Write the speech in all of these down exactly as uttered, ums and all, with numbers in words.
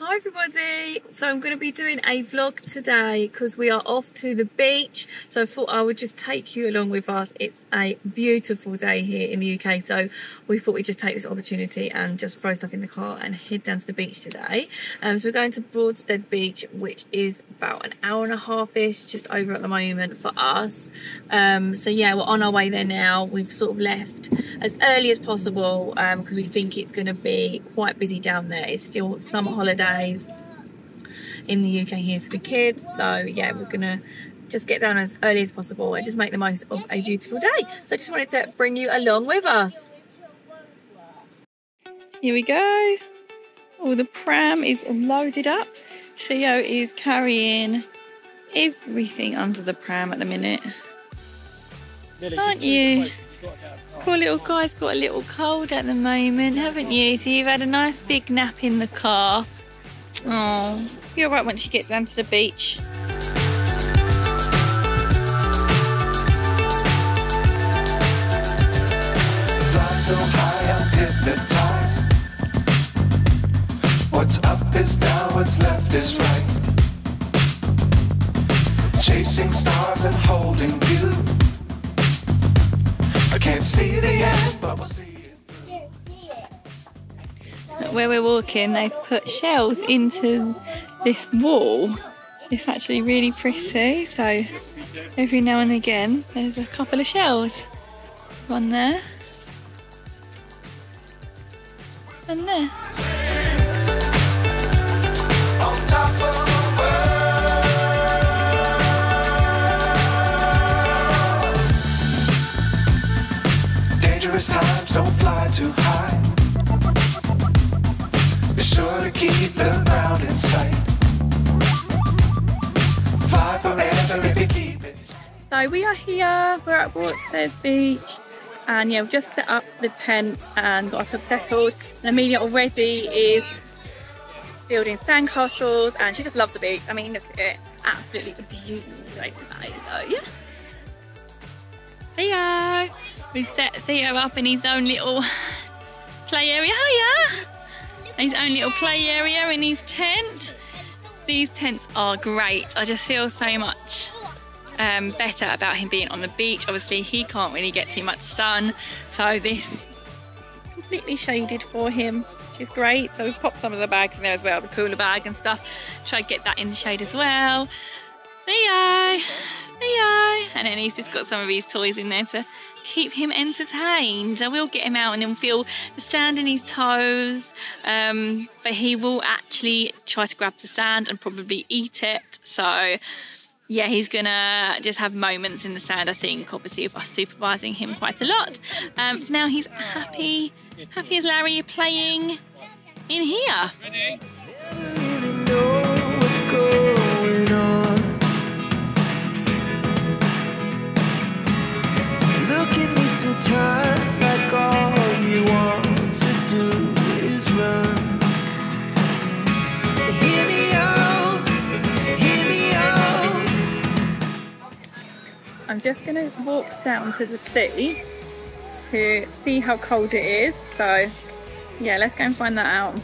Hi everybody, so I'm going to be doing a vlog today because we are off to the beach, so I thought I would just take you along with us. It's a beautiful day here in the U K, so we thought we'd just take this opportunity and just throw stuff in the car and head down to the beach today. Um, so we're going to Broadstairs Beach, which is about an hour and a half-ish, just over at the moment for us. Um, so yeah, we're on our way there now. We've sort of left as early as possible um, because we think it's going to be quite busy down there. It's still summer holiday in the U K here for the kids, so yeah, we're gonna just get down as early as possible and just make the most of a beautiful day. So I just wanted to bring you along with us. Here we go. Oh, the pram is loaded up. Theo is carrying everything under the pram at the minute. Aren't you? Poor little guy's got a little cold at the moment, haven't you? So you've had a nice big nap in the car. Oh, you're right once you get down to the beach. Fly so high, I'm hypnotized. What's up is down, what's left is right. Chasing stars and holding you. I can't see the end, but we'll see. Where we're walking, they've put shells into this wall. It's actually really pretty, so every now and again there's a couple of shells. One there and there. Dangerous times, don't fly too high. Be sure to keep the ground in sight. Fly forever if you keep it. So we are here, we're at Broadstairs Beach, and yeah, we've just set up the tent and got ourselves settled. And Amelia already is building sandcastles, and she just loves the beach. I mean, look at it, absolutely beautiful place today, so yeah. Theo! We've set Theo up in his own little play area. Hiya! His own little play area in his tent. These tents are great. I just feel so much um, better about him being on the beach. Obviously he can't really get too much sun, so this is completely shaded for him, which is great. So we've popped some of the bags in there as well, the cooler bag and stuff. Try to get that in the shade as well. Theo, Theo. And then he's just got some of his toys in there to keep him entertained. I will get him out and he'll feel the sand in his toes, um, but he will actually try to grab the sand and probably eat it. So yeah, he's gonna just have moments in the sand, I think, obviously of us supervising him quite a lot. Um, so now he's happy, happy as Larry, playing in here. Ready? Sometimes, like, all you want to do is run. Hear me out, hear me out. I'm just gonna walk down to the sea to see how cold it is. So yeah, let's go and find that out.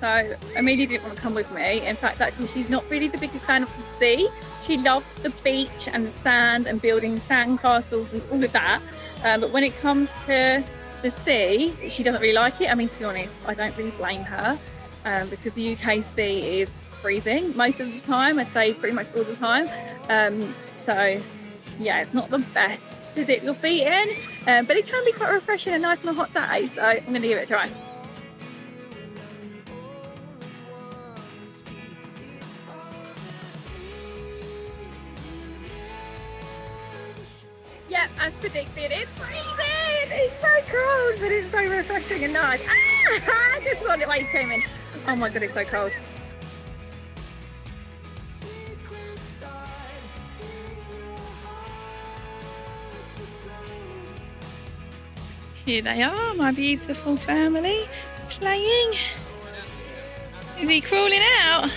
So Amelia didn't want to come with me. In fact, actually, she's not really the biggest fan of the sea. She loves the beach and the sand and building sandcastles and all of that. Um, but when it comes to the sea, she doesn't really like it. I mean, to be honest, I don't really blame her um, because the U K sea is freezing most of the time. I'd say pretty much all the time. Um, so yeah, it's not the best to dip your feet in, um, but it can be quite refreshing and nice on a hot day. So I'm going to give it a try. Yep, as predicted, it's freezing! It's so cold, but it's so refreshing and nice. Ah! I just wanted it while you came in. Oh my god, it's so cold. Here they are, my beautiful family, playing. Is he crawling out?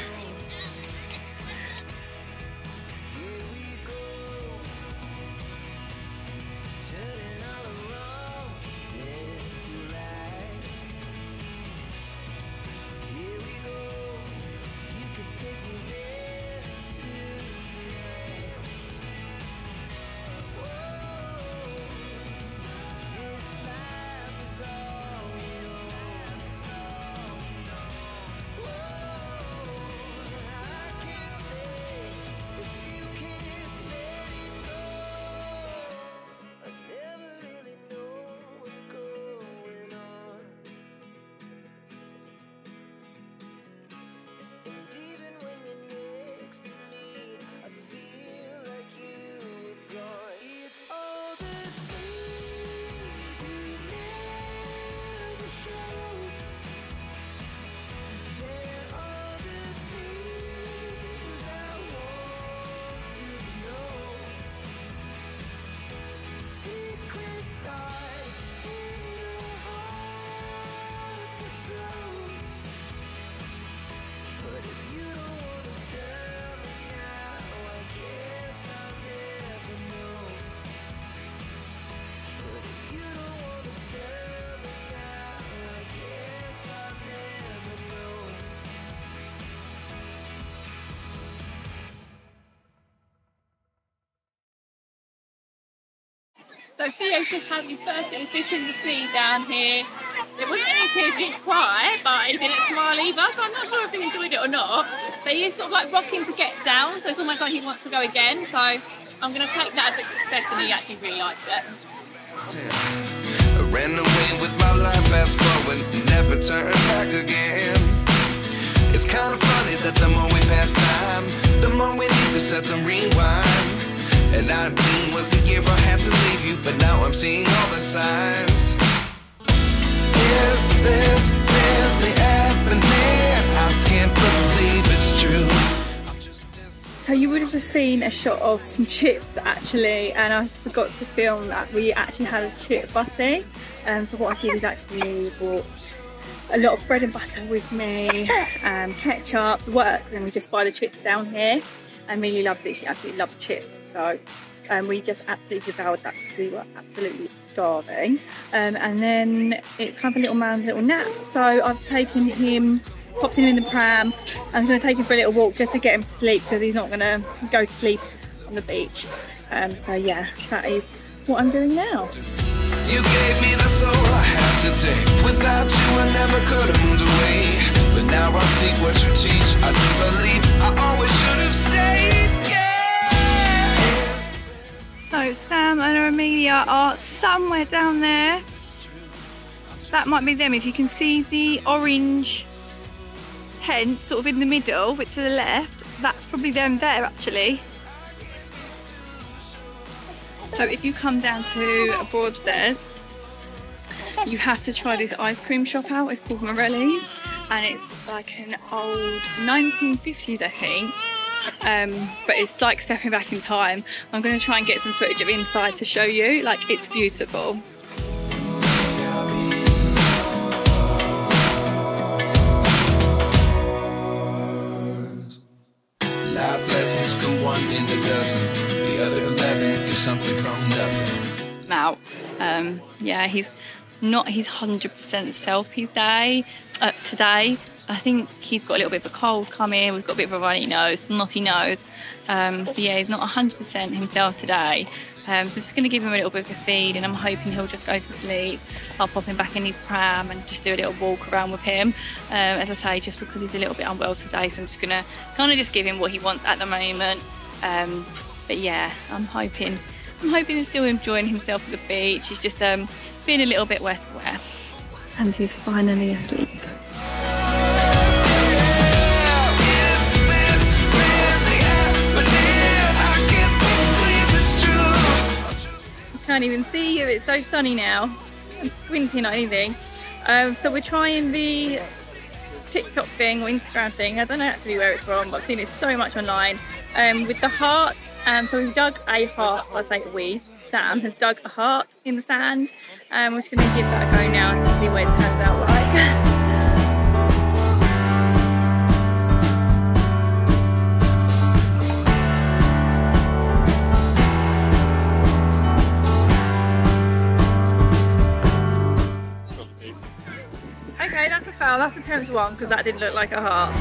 Theo's just had his first exhibition to see down here. It wasn't any tears, he didn't cry, but he didn't smile either, so I'm not sure if he enjoyed it or not. So he is sort of like rocking to get down, so it's almost like he wants to go again. So I'm going to take that as a success, and he actually really likes it. I ran away with my life, fast forward, never turn back again. It's kind of funny that the more we pass time, the more we need to set them rewind. And nineteen was the year I had to leave you, but now I'm seeing all the signs. Is this really happening? I can't believe it's true. So you would have just seen a shot of some chips actually, and I forgot to film that we actually had a chip buffet. Um, so what I did is actually bought a lot of bread and butter with me, um, ketchup, works, and we just buy the chips down here. And Millie loves it, she absolutely loves chips, so um, we just absolutely devoured that because we were absolutely starving. Um, and then it's kind of a little man's little nap, so I've taken him, popped him in the pram. I'm going to take him for a little walk just to get him to sleep because he's not going to go to sleep on the beach. Um, so yeah, that is what I'm doing now. You gave me the soul I have today. Without you I never could have moved away. But now I see what you teach. I do believe I always should have stayed, yeah. So Sam and Amelia are somewhere down there. That might be them. If you can see the orange tent sort of in the middle, but to the left, that's probably them there actually. So if you come down to Broadstairs, you have to try this ice cream shop out. It's called Morelli's, and it's like an old nineteen fifties I think, um, but it's like stepping back in time. I'm going to try and get some footage of inside to show you, like it's beautiful. Life lessons come one in a dozen. Other eleven is something from nothing. Out. Um, yeah, he's not his one hundred percent self his day, uh, today. I think he's got a little bit of a cold coming, we've got a bit of a runny nose, snotty nose. Um, so yeah, he's not one hundred percent himself today. Um, so I'm just going to give him a little bit of a feed and I'm hoping he'll just go to sleep. I'll pop him back in his pram and just do a little walk around with him. Um, as I say, just because he's a little bit unwell today, so I'm just going to kind of just give him what he wants at the moment. Um, But yeah, I'm hoping, I'm hoping he's still enjoying himself at the beach. He's just um, been a little bit worse for wear. And he's finally asleep. I can't even see you, it's so sunny now. I'm squinting at anything. Um, so we're trying the TikTok thing or Instagram thing. I don't know actually where it's from, but I've seen it so much online. Um, with the heart. Um, so we've dug a heart, I say we, Sam has dug a heart in the sand, and um, we're just going to give that a go now and see what it turns out like. Okay, that's a foul, that's a tenth one because that didn't look like a heart.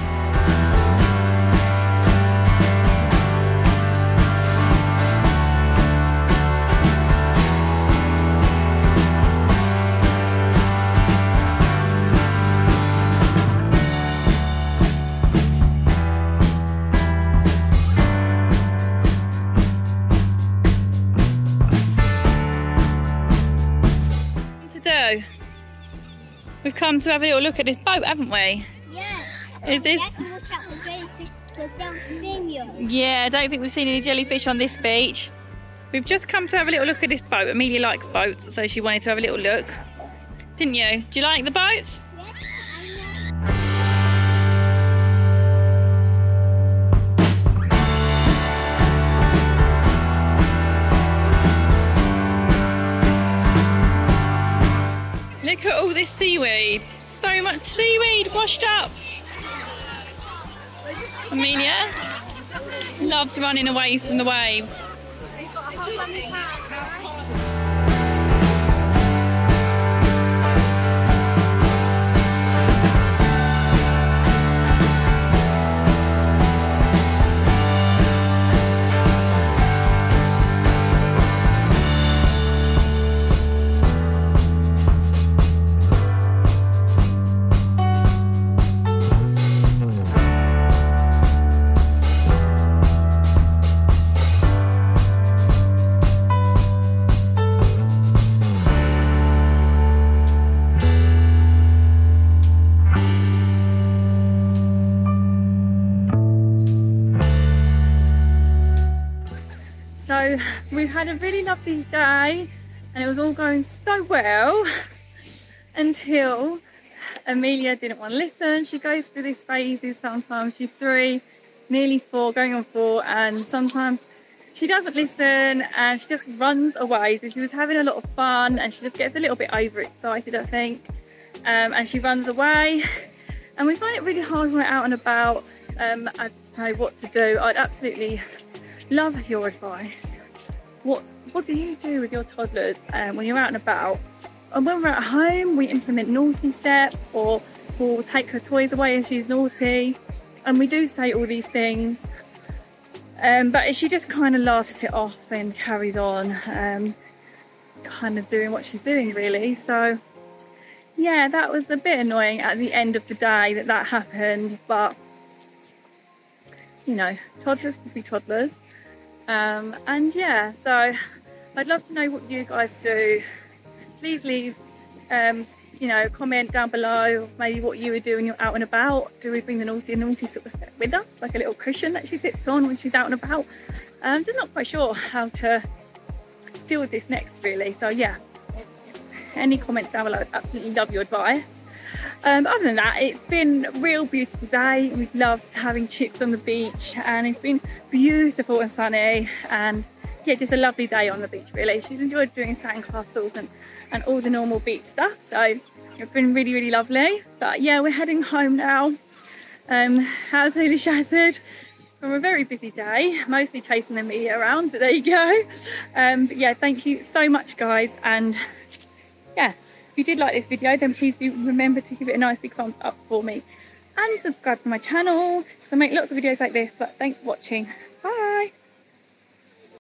We've come to have a little look at this boat, haven't we? Yeah. Is this? Yeah, I don't think we've seen any jellyfish on this beach. We've just come to have a little look at this boat. Amelia likes boats, so she wanted to have a little look. Didn't you? Do you like the boats? Look at all this seaweed. So much seaweed washed up. Amelia loves running away from the waves. had a really lovely day and it was all going so well until Amelia didn't want to listen. She goes through these phases sometimes. She's three, nearly four, going on four, and sometimes she doesn't listen and she just runs away. So she was having a lot of fun and she just gets a little bit overexcited, I think, um, and she runs away. And we find it really hard when we're out and about um, as to know what to do. I'd absolutely love your advice. What, what do you do with your toddlers um, when you're out and about? And when we're at home, we implement naughty step, or we'll take her toys away if she's naughty. And we do say all these things, um, but she just kind of laughs it off and carries on, um, kind of doing what she's doing really. So yeah, that was a bit annoying at the end of the day that that happened, but you know, toddlers will be toddlers. Um, and yeah, so I'd love to know what you guys do. Please leave, um, you know, comment down below maybe what you would do when you're out and about. Do we bring the naughty and naughty sort of step with us, like a little cushion that she sits on when she's out and about? I'm just not quite sure how to deal with this next really. So yeah, any comments down below, I'd absolutely love your advice. Um, other than that, it's been a real beautiful day. We've loved having chicks on the beach and it's been beautiful and sunny, and yeah, just a lovely day on the beach really. She's enjoyed doing sandcastles and, and all the normal beach stuff, so it's been really, really lovely. But yeah, we're heading home now. Um, absolutely shattered from a very busy day, mostly chasing the media around, but there you go. Um, but yeah, thank you so much guys, and yeah, if you did like this video then please do remember to give it a nice big thumbs up for me and subscribe to my channel, because I make lots of videos like this. But thanks for watching, bye.